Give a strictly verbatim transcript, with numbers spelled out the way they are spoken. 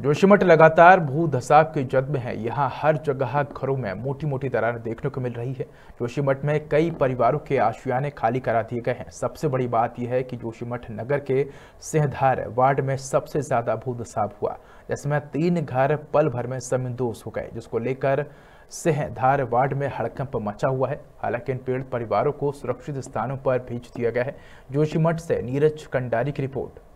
जोशीमठ लगातार भू धसाव की जद में है। यहाँ हर जगह घरों में मोटी मोटी दरारें देखने को मिल रही है। जोशीमठ में कई परिवारों के आशियाने खाली करा दिए गए हैं। सबसे बड़ी बात यह है कि जोशीमठ नगर के सिंहधार वार्ड में सबसे ज्यादा भू धसाव हुआ, जिसमें तीन घर पल भर में जमींदोज हो गए, जिसको लेकर सिंहधार वार्ड में हड़कंप मचा हुआ है। हालांकि इन पीड़ित परिवारों को सुरक्षित स्थानों पर भेज दिया गया है। जोशीमठ से नीरज कंडारी की रिपोर्ट।